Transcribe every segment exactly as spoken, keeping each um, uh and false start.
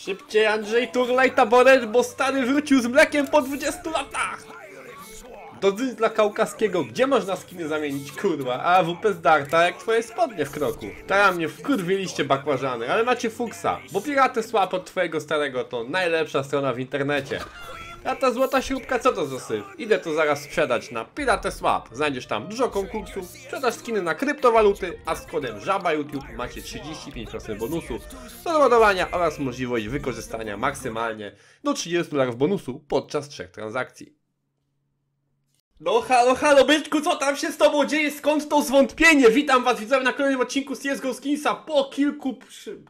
Szybciej, Andrzej, turlaj taboret, bo stary wrócił z mlekiem po dwudziestu latach! Dodzy dla kaukaskiego, gdzie można skiny zamienić, kurwa? A W P z darta jak twoje spodnie w kroku. Teraz mnie wkurwiliście, bakłażany, ale macie fuksa, bo Pirate Swap od twojego starego to najlepsza strona w internecie. A ta złota śrubka co to za syf? Idę to zaraz sprzedać na Pirate Swap. Znajdziesz tam dużo konkursów, sprzedasz skiny na kryptowaluty, a z kodem ŻABA YouTube macie trzydzieści pięć procent bonusu do doładowania oraz możliwość wykorzystania maksymalnie do trzydziestu dolarów bonusu podczas trzech transakcji. No halo, halo, byczku, co tam się z tobą dzieje? Skąd to zwątpienie? Witam was, widzowie, na kolejnym odcinku z C S G O Skinsa po kilku,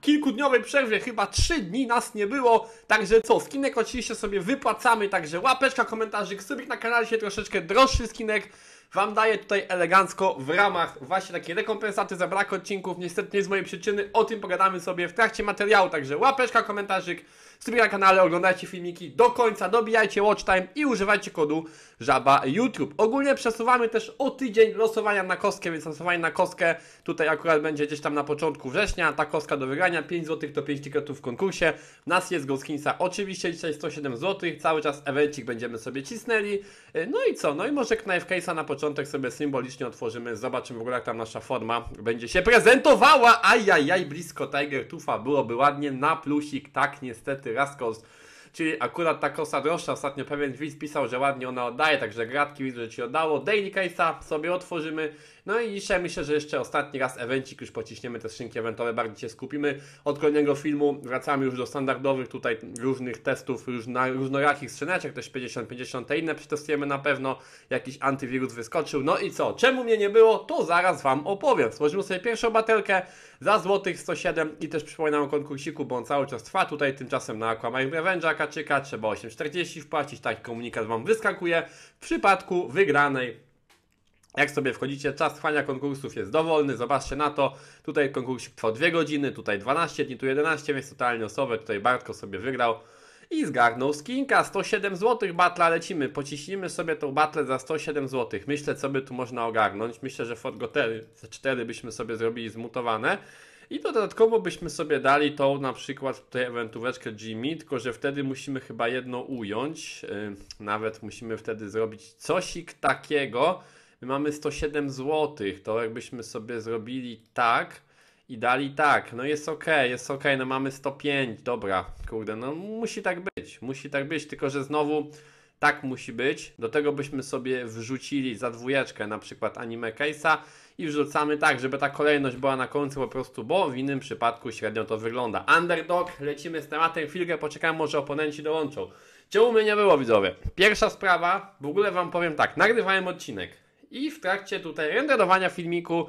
kilkudniowej przerwie, chyba trzy dni nas nie było. Także co, skinek oczywiście sobie wypłacamy, także łapeczka, komentarzyk, subik na kanale, się troszeczkę droższy skinek wam daje tutaj elegancko w ramach właśnie takiej rekompensaty za brak odcinków. Niestety nie z mojej przyczyny, o tym pogadamy sobie w trakcie materiału, także łapeczka, komentarzyk, subik na kanale, oglądajcie filmiki do końca, dobijajcie watch time i używajcie kodu ŻABA YouTube. Ogólnie przesuwamy też o tydzień losowania na kostkę, więc losowanie na kostkę tutaj akurat będzie gdzieś tam na początku września, ta kostka do wygrania, pięć złotych to pięć tiketów w konkursie, na C S G O Skinsa oczywiście dzisiaj sto siedem złotych, cały czas ewencik będziemy sobie cisnęli, no i co, no i może KnifeCase'a na początek sobie symbolicznie otworzymy, zobaczymy w ogóle jak tam nasza forma będzie się prezentowała, ajajaj, blisko Tiger Tufa, byłoby ładnie, na plusik, tak niestety Rascals, czyli akurat ta kosa droższa, ostatnio pewien widz pisał, że ładnie ona oddaje, także gratki widzę, że ci oddało. Daily Case'a sobie otworzymy, no i dzisiaj myślę, że jeszcze ostatni raz evencik już pociśniemy, te skrzynki eventowe, bardziej się skupimy. Od kolejnego filmu wracamy już do standardowych tutaj różnych testów, już na różnorakich skrzyneczek, też pięćdziesiąt pięćdziesiąt, te inne przetestujemy na pewno, jakiś antywirus wyskoczył, no i co, czemu mnie nie było, to zaraz wam opowiem. Złożymy sobie pierwszą batelkę za złotych sto siedem i też przypominam o konkursiku, bo on cały czas trwa tutaj, tymczasem na Aquamanic Revenge'a kaczyka trzeba osiem czterdzieści wpłacić, taki komunikat wam wyskakuje, w przypadku wygranej. Jak sobie wchodzicie, czas trwania konkursów jest dowolny, zobaczcie na to, tutaj konkursik trwa dwie godziny, tutaj dwanaście dni, tu jedenaście, więc totalnie osoby, tutaj Bartko sobie wygrał i zgarnął skinka, sto siedem złotych batla, lecimy, pociśnijmy sobie tą batlę za sto siedem złotych, myślę co by tu można ogarnąć, myślę, że Forgotery za cztery byśmy sobie zrobili zmutowane. I dodatkowo byśmy sobie dali tą na przykład tutaj ewentóweczkę Jimmy, tylko że wtedy musimy chyba jedno ująć, yy, nawet musimy wtedy zrobić cosik takiego. My mamy sto siedem złotych, to jakbyśmy sobie zrobili tak i dali tak, no jest ok, jest ok, no mamy sto pięć, dobra, kurde, no musi tak być, musi tak być, tylko że znowu tak musi być, do tego byśmy sobie wrzucili za dwójeczkę na przykład anime case'a i wrzucamy tak, żeby ta kolejność była na końcu po prostu, bo w innym przypadku średnio to wygląda. Underdog, lecimy z tematem, chwilkę poczekam, może oponenci dołączą. Czemu mnie nie było, widzowie? Pierwsza sprawa, w ogóle wam powiem tak, nagrywałem odcinek i w trakcie tutaj renderowania filmiku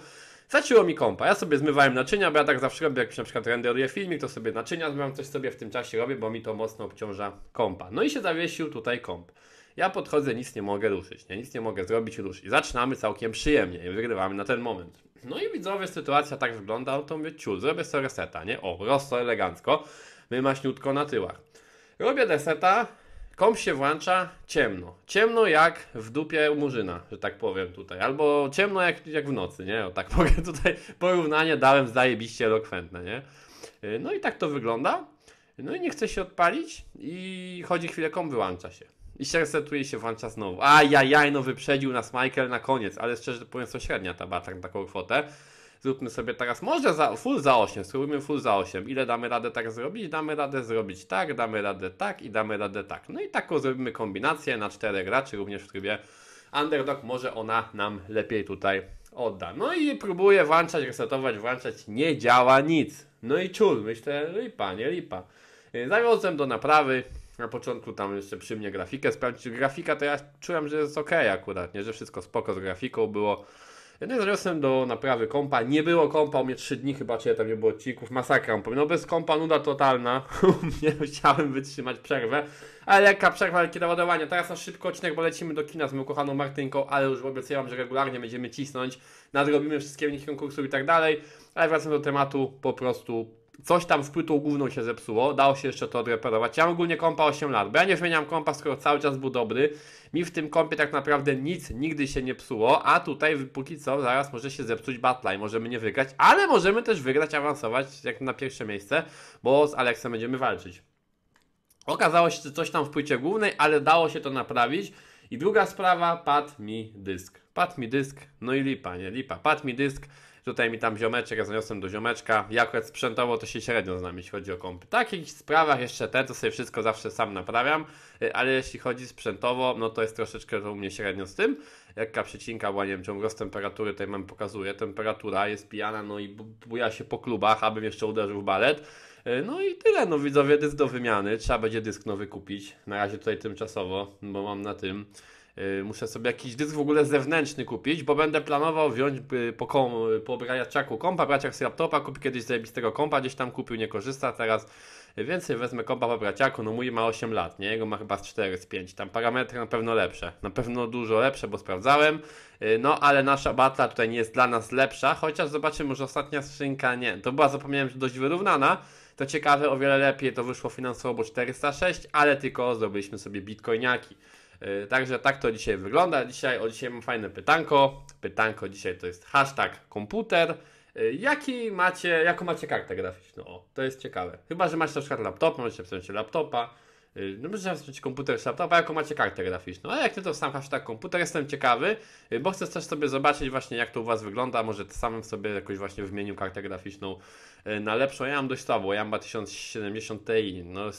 zacięło mi kompa, ja sobie zmywałem naczynia, bo ja tak zawsze robię, jak na przykład renderuję filmik, to sobie naczynia zmywam, coś sobie w tym czasie robię, bo mi to mocno obciąża kompa. No i się zawiesił tutaj komp. Ja podchodzę, nic nie mogę ruszyć, nie? Nic nie mogę zrobić, ruszyć. I zaczynamy całkiem przyjemnie i wygrywamy na ten moment. No i widzowie, sytuacja tak wygląda, no to mówię, ciul, zrobię sobie reseta, nie? O, prosto, elegancko, wymaśniutko na tyłach. Robię reseta, komp się włącza, ciemno. Ciemno jak w dupie u murzyna, że tak powiem tutaj. Albo ciemno jak, jak w nocy, nie? O, tak mogę tutaj porównanie dałem zajebiście elokwentne, nie? No i tak to wygląda. No i nie chce się odpalić i chodzi chwilę, komp wyłącza się. I się resetuje, się włącza znowu. Ajajaj, no wyprzedził nas Michael na koniec, ale szczerze mówiąc to średnia ta bata na taką kwotę. Zróbmy sobie teraz może za, full za osiem, spróbujmy full za osiem. Ile damy radę tak zrobić? Damy radę zrobić tak, damy radę tak i damy radę tak. No i taką zrobimy kombinację na czterech graczy, również w trybie underdog, może ona nam lepiej tutaj odda. No i próbuję włączać, resetować, włączać, nie działa nic. No i ciul, myślę, lipa, nie lipa. Zawiozłem do naprawy. Na początku tam jeszcze przy mnie grafikę sprawdzić. Grafika to ja czułem, że jest ok akurat, nie? Że wszystko spoko z grafiką było. No i zawiosłem do naprawy kompa. Nie było kompa, u mnie trzy dni chyba, czy ja tam nie było odcinków. Masakra, no bez kompa nuda totalna. U mnie chciałem wytrzymać przerwę. Ale lekka przerwa, lekkie doładowanie. Teraz na szybko odcinek, bo lecimy do kina z moją kochaną Martynką. Ale już obiecałam, że regularnie będziemy cisnąć. Nadrobimy wszystkie wyniki konkursów i tak dalej. Ale wracam do tematu po prostu. Coś tam z płytą główną się zepsuło, dało się jeszcze to odreperować. Ja mam ogólnie kompa osiem lat, bo ja nie wymieniam kompa, skoro cały czas był dobry. Mi w tym kompie tak naprawdę nic nigdy się nie psuło, a tutaj póki co zaraz może się zepsuć battle i możemy nie wygrać, ale możemy też wygrać, awansować jak na pierwsze miejsce, bo z Aleksem będziemy walczyć. Okazało się coś tam w płycie głównej, ale dało się to naprawić. I druga sprawa, padł mi dysk. Padł mi dysk, no i lipa, nie lipa, padł mi dysk. Tutaj mi tam ziomeczek, ja zaniosłem do ziomeczka. Ja akurat sprzętowo to się średnio znam, jeśli chodzi o kompy. W takich sprawach jeszcze te, to sobie wszystko zawsze sam naprawiam. Ale jeśli chodzi sprzętowo, no to jest troszeczkę to u mnie średnio z tym. Jaka przecinka, bo nie wiem, ciągłość temperatury tutaj mam pokazuje. Temperatura jest pijana, no i buja się po klubach, abym jeszcze uderzył w balet. No i tyle, no widzowie, dysk do wymiany. Trzeba będzie dysk nowy kupić. Na razie tutaj tymczasowo, bo mam na tym. Muszę sobie jakiś dysk w ogóle zewnętrzny kupić, bo będę planował wziąć po, kom, po braciaku kompa, braciak z laptopa, kupi kiedyś zajebistego kompa, gdzieś tam kupił, nie korzysta teraz, więcej wezmę kompa po braciaku, no mój ma osiem lat, nie? Jego ma chyba z cztery, z pięć, tam parametry na pewno lepsze, na pewno dużo lepsze, bo sprawdzałem, no ale nasza batla tutaj nie jest dla nas lepsza, chociaż zobaczymy, może ostatnia skrzynka, nie, to była, zapomniałem, że dość wyrównana. To ciekawe, o wiele lepiej to wyszło finansowo, bo czterysta sześć, ale tylko zrobiliśmy sobie bitcoiniaki. Także tak to dzisiaj wygląda. Dzisiaj, o dzisiaj mam fajne pytanko. Pytanko dzisiaj to jest hashtag komputer. Jaki macie, jaką macie kartę graficzną? O, to jest ciekawe. Chyba że macie na przykład laptopa, możecie wziąć laptopa. No możecie wziąć komputer z laptopa, jaką macie kartę graficzną. Ale jak nie, to sam hashtag komputer. Jestem ciekawy, bo chcę też sobie zobaczyć właśnie jak to u was wygląda. Może samym sobie jakoś właśnie wymienił kartę graficzną na lepszą. Ja mam dość słabą, ja mam tysiąc siedemdziesiąt Ti, no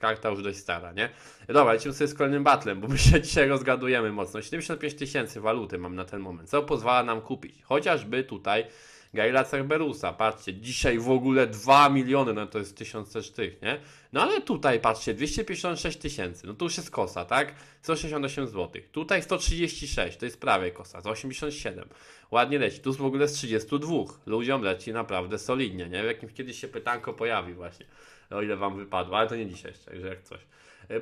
karta już dość stara, nie? Dobra, lecimy sobie z kolejnym battlem, bo my się dzisiaj rozgadujemy mocno. siedemdziesiąt pięć tysięcy waluty mam na ten moment, co pozwala nam kupić chociażby tutaj Gaila Cerberusa, patrzcie, dzisiaj w ogóle dwa miliony, no to jest tysiąc też tych, nie? No ale tutaj, patrzcie, dwieście pięćdziesiąt sześć tysięcy, no to już jest kosa, tak? sto sześćdziesiąt osiem złotych, tutaj sto trzydzieści sześć, to jest prawie kosa, za osiemdziesiąt siedem, ładnie leci, tu w ogóle z trzydzieści dwa, ludziom leci naprawdę solidnie, nie? W jakimś kiedyś się pytanko pojawi właśnie, o ile wam wypadło, ale to nie dzisiaj jeszcze, także jak coś.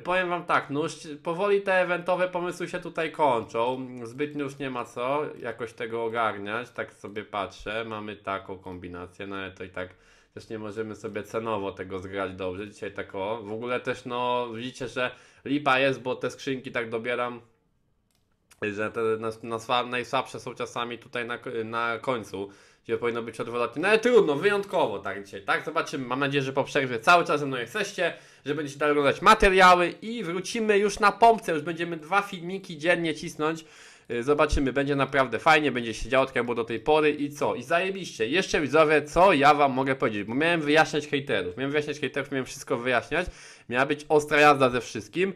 Powiem wam tak, no już powoli te eventowe pomysły się tutaj kończą, zbytnio już nie ma co jakoś tego ogarniać, tak sobie patrzę, mamy taką kombinację, no ale to i tak też nie możemy sobie cenowo tego zgrać dobrze, dzisiaj tak o, w ogóle też no widzicie, że lipa jest, bo te skrzynki tak dobieram, że te na, na, najsłabsze są czasami tutaj na, na końcu, gdzie powinno być odwrotnie, no ale trudno, wyjątkowo tak dzisiaj, tak? Zobaczymy, mam nadzieję, że po przerwie cały czas ze mną jesteście, że będziecie dalej oglądać materiały i wrócimy już na pompce, już będziemy dwa filmiki dziennie cisnąć, zobaczymy, będzie naprawdę fajnie, będzie się działo tak jak było do tej pory i co? I zajebiście, jeszcze widzowie, co ja wam mogę powiedzieć, bo miałem wyjaśniać hejterów, miałem wyjaśniać hejterów, miałem wszystko wyjaśniać, miała być ostra jazda ze wszystkim,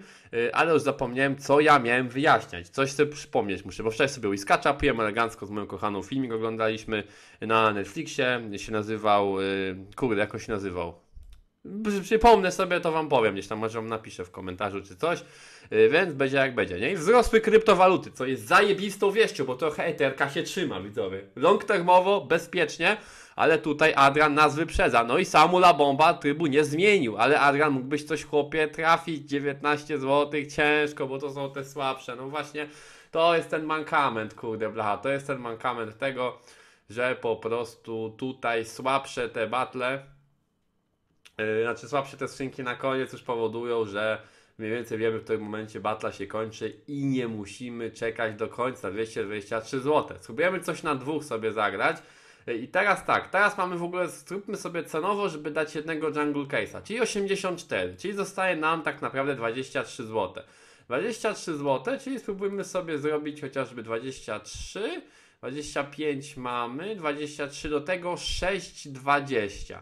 ale już zapomniałem, co ja miałem wyjaśniać, coś sobie przypomnieć muszę, bo wczoraj sobie Whiskacza piłem elegancko z moją kochaną, filmik oglądaliśmy na Netflixie, się nazywał, kurde, jak on się nazywał? Przypomnę sobie, to wam powiem, gdzieś tam może wam napiszę w komentarzu czy coś, yy, więc będzie jak będzie, nie? I wzrosły kryptowaluty, co jest zajebistą wieścią, bo trochę E T H się trzyma, widzowie. Long termowo, bezpiecznie, ale tutaj Adrian nas wyprzedza. No i Samula Bomba trybu nie zmienił, ale Adrian mógłbyś coś, chłopie, trafić, dziewiętnaście złotych, ciężko, bo to są te słabsze. No właśnie, to jest ten mankament, kurde blacha, to jest ten mankament tego, że po prostu tutaj słabsze te battle, znaczy słabsze te skrzynki na koniec już powodują, że mniej więcej wiemy w którym momencie batla się kończy i nie musimy czekać do końca. Dwieście dwadzieścia trzy złote. Spróbujemy coś na dwóch sobie zagrać. I teraz tak, teraz mamy w ogóle, zróbmy sobie cenowo, żeby dać jednego jungle case'a, czyli osiemdziesiąt cztery, czyli zostaje nam tak naprawdę dwadzieścia trzy złote. dwadzieścia trzy złote, czyli spróbujmy sobie zrobić chociażby dwadzieścia trzy, dwadzieścia pięć mamy, dwadzieścia trzy do tego sześć dwadzieścia.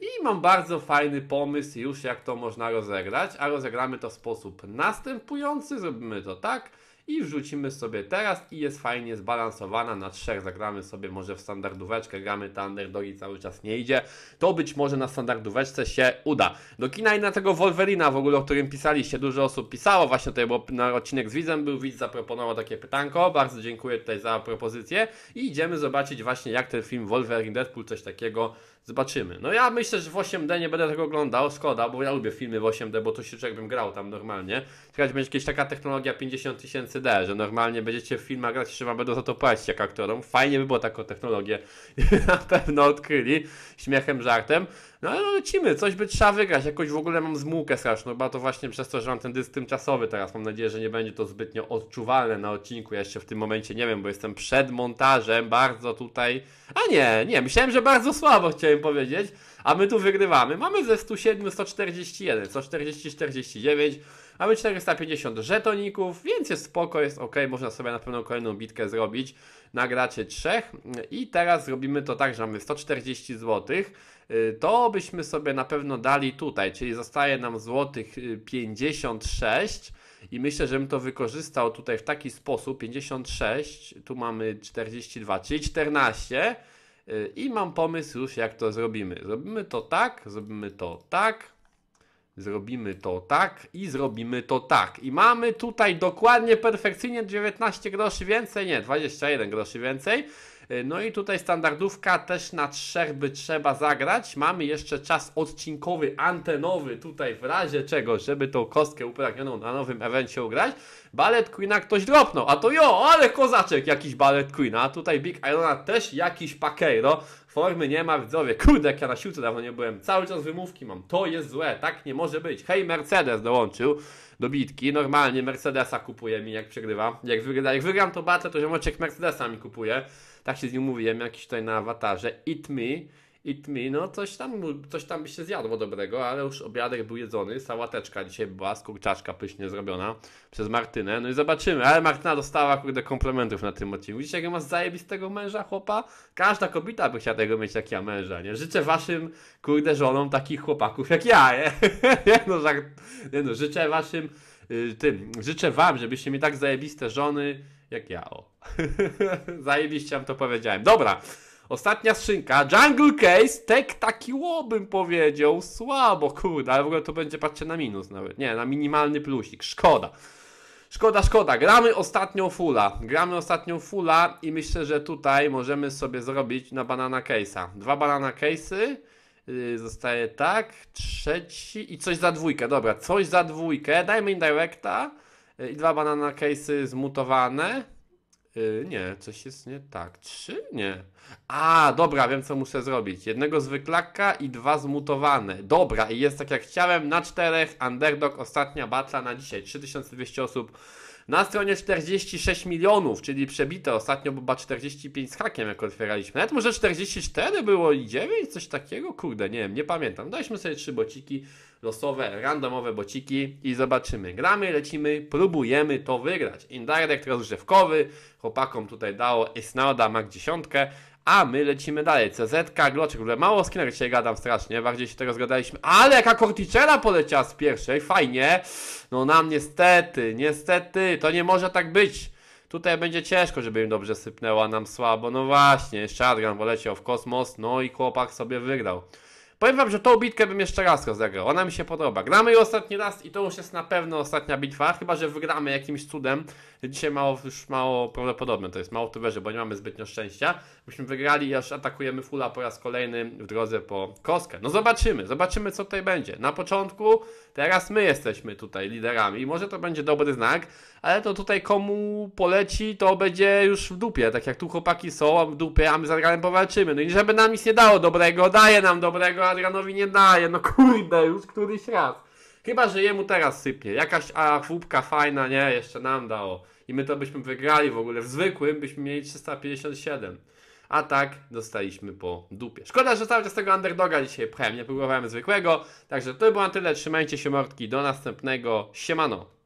I mam bardzo fajny pomysł już jak to można rozegrać, a rozegramy to w sposób następujący, zrobimy to tak i wrzucimy sobie teraz i jest fajnie zbalansowana na trzech, zagramy sobie może w standardóweczkę, gramy ta underdogi cały czas nie idzie, to być może na standardóweczce się uda. Do kina i na tego Wolverina w ogóle, o którym pisaliście, dużo osób pisało, właśnie tutaj było, na odcinek z widzem był, widz zaproponował takie pytanko, bardzo dziękuję tutaj za propozycję i idziemy zobaczyć właśnie jak ten film Wolverine Deadpool coś takiego Zobaczymy. No ja myślę, że w osiem D nie będę tego oglądał, szkoda, bo ja lubię filmy w osiem D, bo to się człowiek bym grał tam normalnie. Słuchajcie, będzie jakaś taka technologia pięćdziesiąt tysięcy D, że normalnie będziecie w filmach grać, że wam będą za to płacić jak aktorom. Fajnie by było taką technologię, na pewno odkryli, śmiechem, żartem. No ale lecimy, coś by trzeba wygrać, jakoś w ogóle mam zmułkę straszną, bo to właśnie przez to, że mam ten dysk tymczasowy teraz, mam nadzieję, że nie będzie to zbytnio odczuwalne na odcinku, ja jeszcze w tym momencie nie wiem, bo jestem przed montażem, bardzo tutaj, a nie, nie, myślałem, że bardzo słabo chciałem powiedzieć, a my tu wygrywamy, mamy ze sto siedem sto czterdzieści jeden, sto czterdzieści czterdzieści dziewięć, mamy czterysta pięćdziesiąt żetoników, więc jest spoko, jest ok, można sobie na pewno kolejną bitkę zrobić, nagracie trzech i teraz zrobimy to tak, że mamy sto czterdzieści złotych, to byśmy sobie na pewno dali tutaj, czyli zostaje nam złotych pięćdziesiąt sześć i myślę, że bym to wykorzystał tutaj w taki sposób, pięćdziesiąt sześć, tu mamy czterdzieści dwa, czyli czternaście i mam pomysł już jak to zrobimy, zrobimy to tak, zrobimy to tak, zrobimy to tak i zrobimy to tak i mamy tutaj dokładnie perfekcyjnie dziewiętnaście groszy więcej, nie, dwadzieścia jeden groszy więcej. No i tutaj standardówka też na trzech by trzeba zagrać. Mamy jeszcze czas odcinkowy, antenowy tutaj w razie czego, żeby tą kostkę upragnioną na nowym evencie ugrać. Ballet Queena ktoś dropnął, a to jo, ale kozaczek jakiś Ballet Queena. Tutaj Big Islanda też jakiś pakeiro. Formy nie ma, widzowie, kurde jak ja na siłce dawno nie byłem, cały czas wymówki mam, to jest złe, tak nie może być. Hej, Mercedes dołączył do bitki, normalnie Mercedesa kupuje mi jak przegrywam, jak, wygra, jak wygram to battle, to ziomoczek Mercedesa mi kupuje, tak się z nim mówiłem, jakiś tutaj na awatarze, eat me, eat me, no coś tam, coś tam by się zjadło dobrego, ale już obiadek był jedzony, sałateczka dzisiaj była, skurczaczka pysznie zrobiona przez Martynę, no i zobaczymy, ale Martyna dostała kurde komplementów na tym odcinku, widzicie jak ma zajebistego męża chłopa? Każda kobieta by chciała tego mieć jak ja męża, nie? Życzę waszym kurde żonom takich chłopaków jak ja, nie? nie, no, żart, nie no, życzę waszym, yy, tym, życzę wam, żebyście mieli tak zajebiste żony jak ja, o. Zajebiście wam to powiedziałem. Dobra, ostatnia skrzynka. Jungle Case, tek taki łobym powiedział. Słabo, kurde, ale w ogóle to będzie, patrzcie, na minus nawet. Nie, na minimalny plusik. Szkoda. Szkoda, szkoda. Gramy ostatnią fulla. Gramy ostatnią fulla i myślę, że tutaj możemy sobie zrobić na banana case'a. Dwa banana case'y. Yy, zostaje tak. Trzeci i coś za dwójkę. Dobra, coś za dwójkę. Dajmy indirecta. I dwa banana case'y zmutowane. Yy, nie, coś jest nie tak. Trzy? Nie. A, dobra, wiem co muszę zrobić. Jednego zwyklaka i dwa zmutowane. Dobra, i jest tak jak chciałem. Na czterech, underdog, ostatnia batla na dzisiaj. trzy tysiące dwieście osób. Na stronie czterdzieści sześć milionów, czyli przebite. Ostatnio chyba czterdzieści pięć z hakiem, jak otwieraliśmy. Nawet może czterdzieści cztery było i dziewięć, coś takiego? Kurde, nie wiem, nie pamiętam. Daliśmy sobie trzy bociki, losowe, randomowe bociki i zobaczymy. Gramy, lecimy, próbujemy to wygrać. Indirect rozgrzewkowy, chłopakom tutaj dało Esnauda, Mac dziesięć, a my lecimy dalej. C Z K, Gloczek, w ogóle mało skinner dzisiaj gadam strasznie, bardziej się tego zgadaliśmy. Ale jaka Korticera poleciała z pierwszej, fajnie. No nam niestety, niestety, to nie może tak być. Tutaj będzie ciężko, żeby im dobrze sypnęła, nam słabo. No właśnie, jeszcze Adrian poleciał w kosmos, no i chłopak sobie wygrał. Powiem wam, że tą bitkę bym jeszcze raz rozegrał, ona mi się podoba. Gramy ją ostatni raz i to już jest na pewno ostatnia bitwa, chyba że wygramy jakimś cudem. Dzisiaj mało, już mało prawdopodobne, to jest mało w to wierzę, bo nie mamy zbytnio szczęścia. Byśmy wygrali i aż atakujemy fulla po raz kolejny w drodze po kostkę. No zobaczymy, zobaczymy co tutaj będzie. Na początku teraz my jesteśmy tutaj liderami i może to będzie dobry znak, ale to tutaj komu poleci to będzie już w dupie. Tak jak tu chłopaki są w dupie, a my z Adrianem powalczymy. No i żeby nam nic nie dało dobrego, daje nam dobrego, Adrianowi nie daje, no kurde, już któryś raz. Chyba że jemu teraz sypnie, jakaś a chłopka fajna, nie, jeszcze nam dało. I my to byśmy wygrali w ogóle, w zwykłym byśmy mieli trzysta pięćdziesiąt siedem. A tak dostaliśmy po dupie. Szkoda, że cały czas tego underdoga dzisiaj pchałem, nie próbowałem zwykłego. Także to było na tyle, trzymajcie się mordki, do następnego, siemano.